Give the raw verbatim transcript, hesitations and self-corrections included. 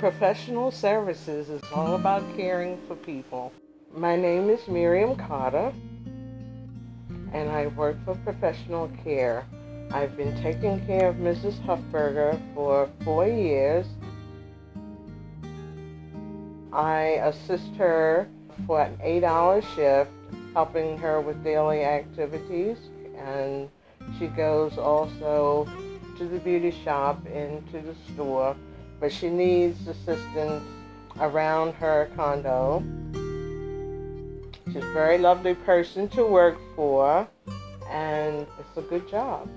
Professional Services is all about caring for people. My name is Miriam Carter, and I work for Professional Care. I've been taking care of Missus Huffberger for four years. I assist her for an eight-hour shift, helping her with daily activities, and she goes also to the beauty shop and to the store, but she needs assistance around her condo. She's a very lovely person to work for, and it's a good job.